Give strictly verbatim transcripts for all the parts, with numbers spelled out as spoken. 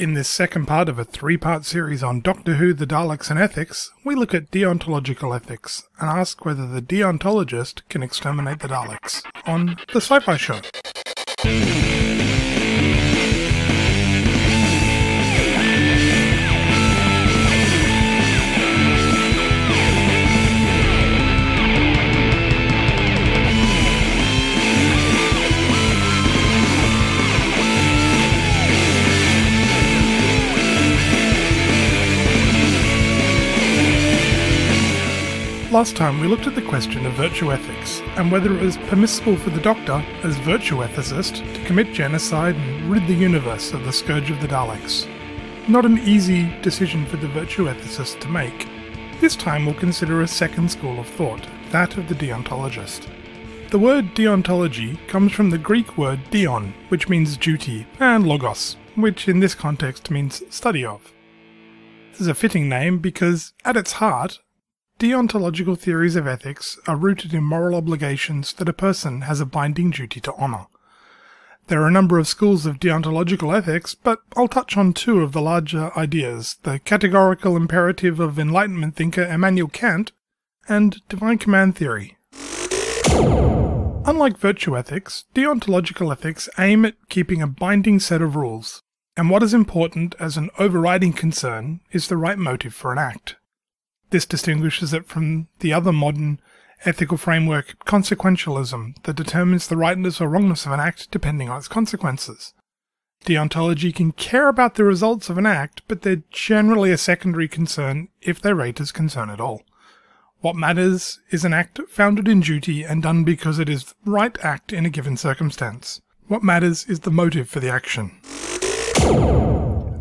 In this second part of a three-part series on Doctor Who, the Daleks, and ethics, we look at deontological ethics and ask whether the deontologist can exterminate the Daleks on The Sci Phi Show. Last time we looked at the question of virtue ethics, and whether it was permissible for the Doctor, as virtue ethicist, to commit genocide and rid the universe of the scourge of the Daleks. Not an easy decision for the virtue ethicist to make. This time we'll consider a second school of thought, that of the deontologist. The word deontology comes from the Greek word deon, which means duty, and logos, which in this context means study of. This is a fitting name because, at its heart, deontological theories of ethics are rooted in moral obligations that a person has a binding duty to honour. There are a number of schools of deontological ethics, but I'll touch on two of the larger ideas, the categorical imperative of Enlightenment thinker Immanuel Kant and divine command theory. Unlike virtue ethics, deontological ethics aim at keeping a binding set of rules, and what is important as an overriding concern is the right motive for an act. This distinguishes it from the other modern ethical framework, consequentialism, that determines the rightness or wrongness of an act depending on its consequences. Deontology can care about the results of an act, but they're generally a secondary concern if they rate as concern at all. What matters is an act founded in duty and done because it is the right act in a given circumstance. What matters is the motive for the action.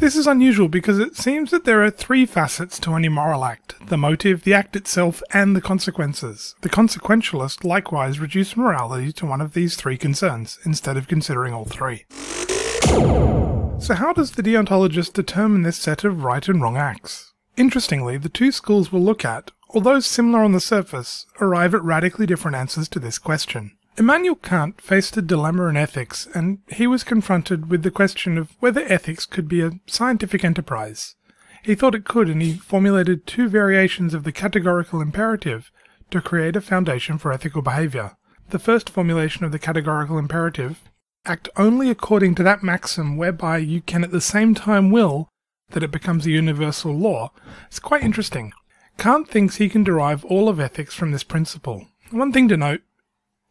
This is unusual because it seems that there are three facets to any moral act: the motive, the act itself, and the consequences. The consequentialist likewise reduced morality to one of these three concerns, instead of considering all three. So how does the deontologist determine this set of right and wrong acts? Interestingly, the two schools we'll look at, although similar on the surface, arrive at radically different answers to this question. Immanuel Kant faced a dilemma in ethics, and he was confronted with the question of whether ethics could be a scientific enterprise. He thought it could, and he formulated two variations of the categorical imperative to create a foundation for ethical behaviour. The first formulation of the categorical imperative: act only according to that maxim whereby you can at the same time will that it becomes a universal law, is quite interesting. Kant thinks he can derive all of ethics from this principle. One thing to note: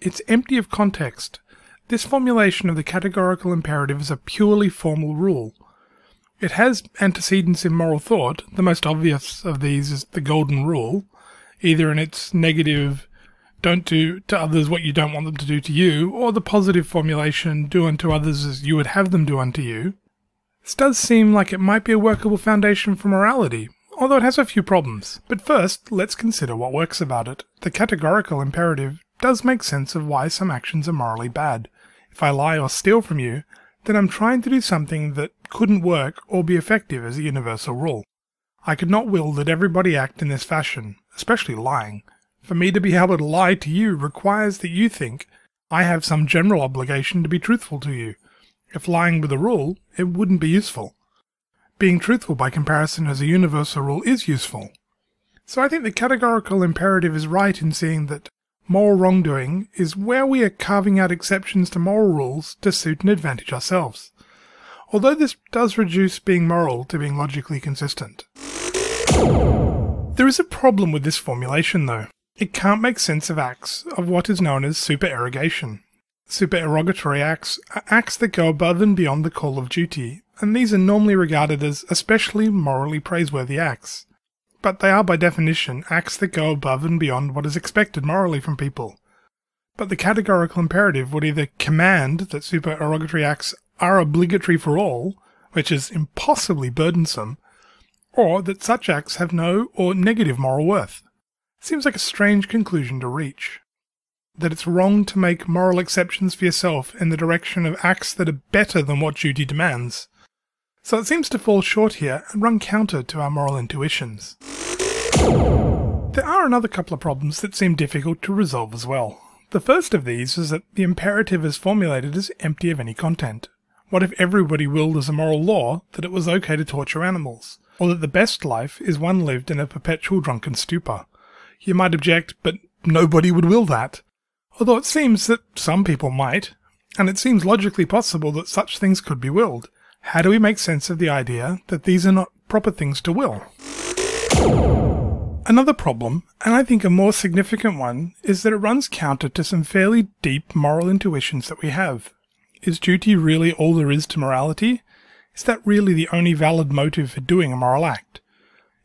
it's empty of context. This formulation of the categorical imperative is a purely formal rule. It has antecedents in moral thought. The most obvious of these is the golden rule, either in its negative, don't do to others what you don't want them to do to you, or the positive formulation, do unto others as you would have them do unto you. This does seem like it might be a workable foundation for morality, although it has a few problems. But first, let's consider what works about it. The categorical imperative does make sense of why some actions are morally bad. If I lie or steal from you, then I'm trying to do something that couldn't work or be effective as a universal rule. I could not will that everybody act in this fashion, especially lying. For me to be able to lie to you requires that you think I have some general obligation to be truthful to you. If lying were the rule, it wouldn't be useful. Being truthful by comparison as a universal rule is useful. So I think the categorical imperative is right in seeing that moral wrongdoing is where we are carving out exceptions to moral rules to suit and advantage ourselves, although this does reduce being moral to being logically consistent. There is a problem with this formulation, though. It can't make sense of acts of what is known as supererogation. Supererogatory acts are acts that go above and beyond the call of duty, and these are normally regarded as especially morally praiseworthy acts. But they are by definition acts that go above and beyond what is expected morally from people. But the categorical imperative would either command that supererogatory acts are obligatory for all, which is impossibly burdensome, or that such acts have no or negative moral worth. Seems like a strange conclusion to reach. That it's wrong to make moral exceptions for yourself in the direction of acts that are better than what duty demands. So it seems to fall short here and run counter to our moral intuitions. There are another couple of problems that seem difficult to resolve as well. The first of these is that the imperative as formulated is empty of any content. What if everybody willed as a moral law that it was okay to torture animals, or that the best life is one lived in a perpetual drunken stupor? You might object, but nobody would will that. Although it seems that some people might, and it seems logically possible that such things could be willed. How do we make sense of the idea that these are not proper things to will? Another problem, and I think a more significant one, is that it runs counter to some fairly deep moral intuitions that we have. Is duty really all there is to morality? Is that really the only valid motive for doing a moral act?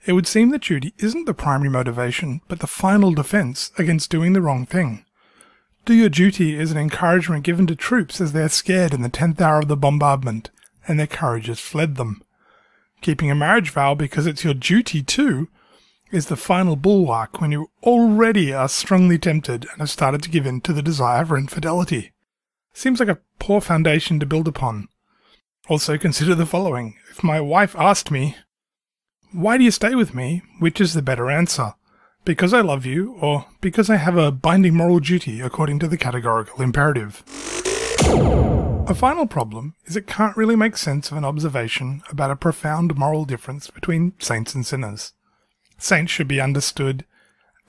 It would seem that duty isn't the primary motivation, but the final defense against doing the wrong thing. Do your duty is an encouragement given to troops as they're scared in the tenth hour of the bombardment, and their courage has fled them. Keeping a marriage vow because it's your duty too is the final bulwark when you already are strongly tempted and have started to give in to the desire for infidelity. Seems like a poor foundation to build upon. Also consider the following. If my wife asked me, "Why do you stay with me?" which is the better answer? Because I love you, or because I have a binding moral duty according to the categorical imperative? A final problem is it can't really make sense of an observation about a profound moral difference between saints and sinners. Saints should be understood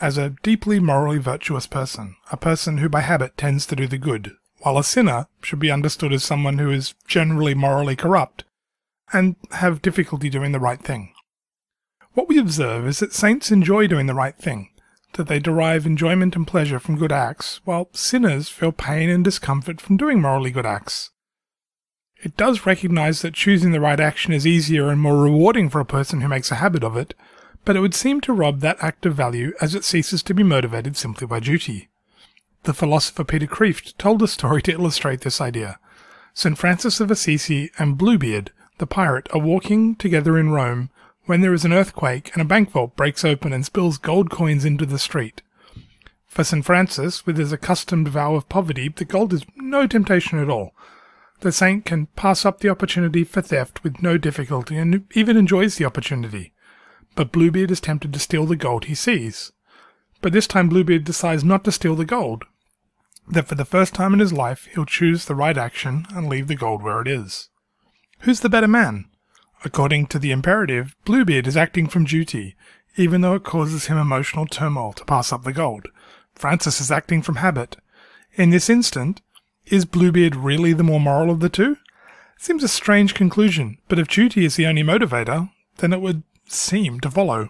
as a deeply morally virtuous person, a person who by habit tends to do the good, while a sinner should be understood as someone who is generally morally corrupt and have difficulty doing the right thing. What we observe is that saints enjoy doing the right thing, that they derive enjoyment and pleasure from good acts, while sinners feel pain and discomfort from doing morally good acts. It does recognize that choosing the right action is easier and more rewarding for a person who makes a habit of it, but it would seem to rob that act of value as it ceases to be motivated simply by duty. The philosopher Peter Kreeft told a story to illustrate this idea. Saint Francis of Assisi and Bluebeard, the pirate, are walking together in Rome when there is an earthquake and a bank vault breaks open and spills gold coins into the street. For Saint Francis, with his accustomed vow of poverty, the gold is no temptation at all. The saint can pass up the opportunity for theft with no difficulty and even enjoys the opportunity. But Bluebeard is tempted to steal the gold he sees. But this time Bluebeard decides not to steal the gold, that for the first time in his life he'll choose the right action and leave the gold where it is. Who's the better man? According to the imperative, Bluebeard is acting from duty, even though it causes him emotional turmoil to pass up the gold. Francis is acting from habit. In this instant, is Bluebeard really the more moral of the two? It seems a strange conclusion, but if duty is the only motivator, then it would seem to follow.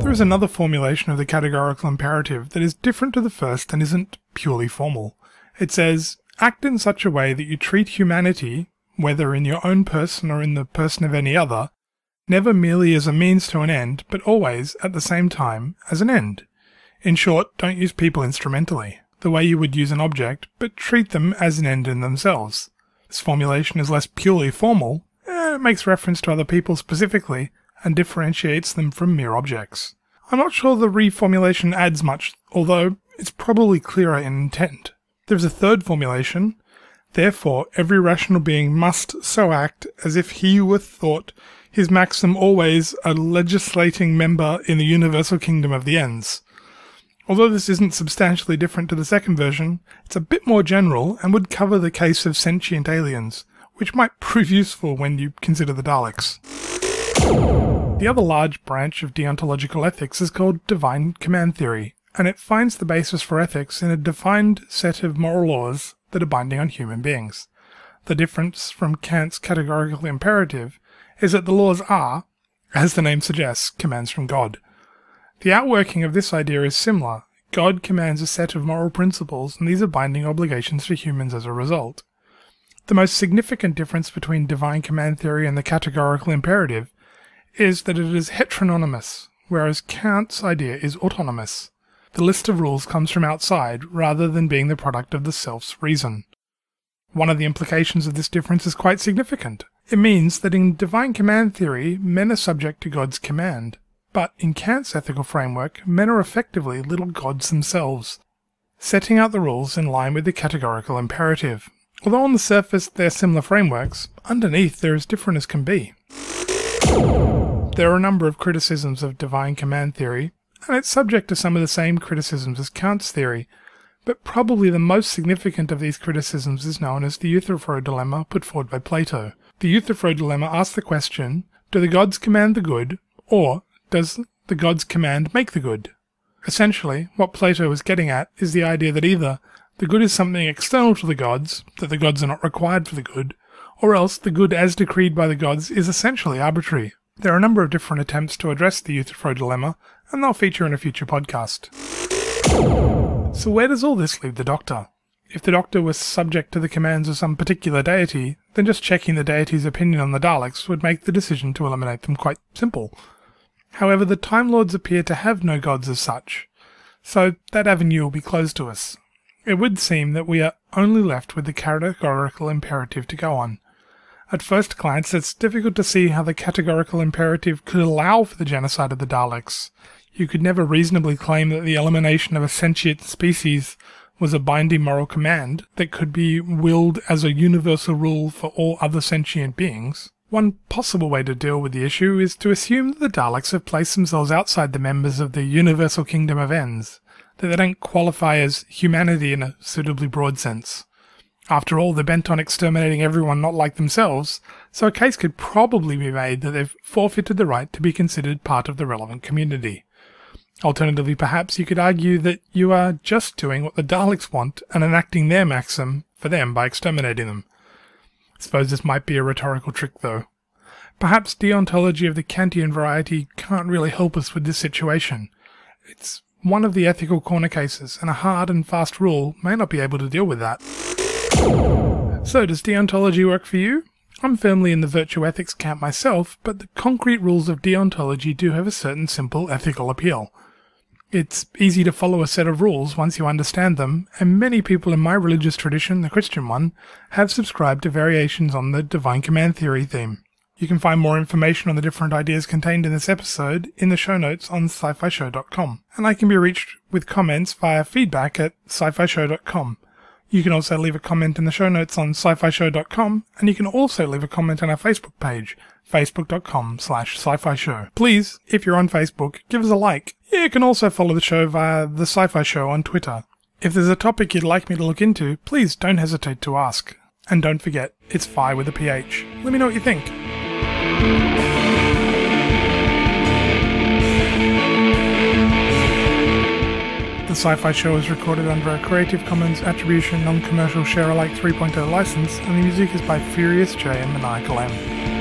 There is another formulation of the categorical imperative that is different to the first and isn't purely formal. It says, act in such a way that you treat humanity, whether in your own person or in the person of any other, never merely as a means to an end, but always, at the same time, as an end. In short, don't use people instrumentally, the way you would use an object, but treat them as an end in themselves. This formulation is less purely formal, and it makes reference to other people specifically, and differentiates them from mere objects. I'm not sure the reformulation adds much, although it's probably clearer in intent. There's a third formulation. Therefore, every rational being must so act as if he were thought his maxim always a legislating member in the universal kingdom of the ends. Although this isn't substantially different to the second version, it's a bit more general and would cover the case of sentient aliens, which might prove useful when you consider the Daleks. The other large branch of deontological ethics is called divine command theory, and it finds the basis for ethics in a defined set of moral laws that are binding on human beings. The difference from Kant's categorical imperative is that the laws are, as the name suggests, commands from God. The outworking of this idea is similar. God commands a set of moral principles, and these are binding obligations to humans as a result. The most significant difference between divine command theory and the categorical imperative is that it is heteronymous, whereas Kant's idea is autonomous. The list of rules comes from outside, rather than being the product of the self's reason. One of the implications of this difference is quite significant. It means that in divine command theory, men are subject to God's command, but in Kant's ethical framework, men are effectively little gods themselves, setting out the rules in line with the categorical imperative. Although on the surface they're similar frameworks, underneath they're as different as can be. There are a number of criticisms of divine command theory, and it's subject to some of the same criticisms as Kant's theory, But probably the most significant of these criticisms is known as the Euthyphro dilemma put forward by Plato. The Euthyphro dilemma asks the question, do the gods command the good, or does the gods' command make the good? Essentially, what Plato is getting at is the idea that either the good is something external to the gods, that the gods are not required for the good, or else the good as decreed by the gods is essentially arbitrary. There are a number of different attempts to address the Euthyphro dilemma, and they'll feature in a future podcast. So where does all this leave the Doctor? If the Doctor was subject to the commands of some particular deity, then just checking the deity's opinion on the Daleks would make the decision to eliminate them quite simple. However, the Time Lords appear to have no gods as such, so that avenue will be closed to us. It would seem that we are only left with the categorical imperative to go on. At first glance, it's difficult to see how the categorical imperative could allow for the genocide of the Daleks. You could never reasonably claim that the elimination of a sentient species was a binding moral command that could be willed as a universal rule for all other sentient beings. One possible way to deal with the issue is to assume that the Daleks have placed themselves outside the members of the universal kingdom of ends, that they don't qualify as humanity in a suitably broad sense. After all, they're bent on exterminating everyone not like themselves, so a case could probably be made that they've forfeited the right to be considered part of the relevant community. Alternatively, perhaps you could argue that you are just doing what the Daleks want and enacting their maxim for them by exterminating them. I suppose this might be a rhetorical trick, though. Perhaps deontology of the Kantian variety can't really help us with this situation. It's one of the ethical corner cases, and a hard and fast rule may not be able to deal with that. So, does deontology work for you? I'm firmly in the virtue ethics camp myself, but the concrete rules of deontology do have a certain simple ethical appeal. It's easy to follow a set of rules once you understand them, and many people in my religious tradition, the Christian one, have subscribed to variations on the divine command theory theme. You can find more information on the different ideas contained in this episode in the show notes on sci fi show dot com, and I can be reached with comments via feedback at sci fi show dot com. You can also leave a comment in the show notes on sci fi show dot com, and you can also leave a comment on our Facebook page, facebook dot com slash sci fi show. Please, if you're on Facebook, give us a like. You can also follow the show via The Sci-Fi Show on Twitter. If there's a topic you'd like me to look into, please don't hesitate to ask. And don't forget, it's Phi with a P H. Let me know what you think. The Sci-Fi Show is recorded under a Creative Commons Attribution Non-Commercial Share Alike three point oh license, and the music is by Furious J and Maniacal M.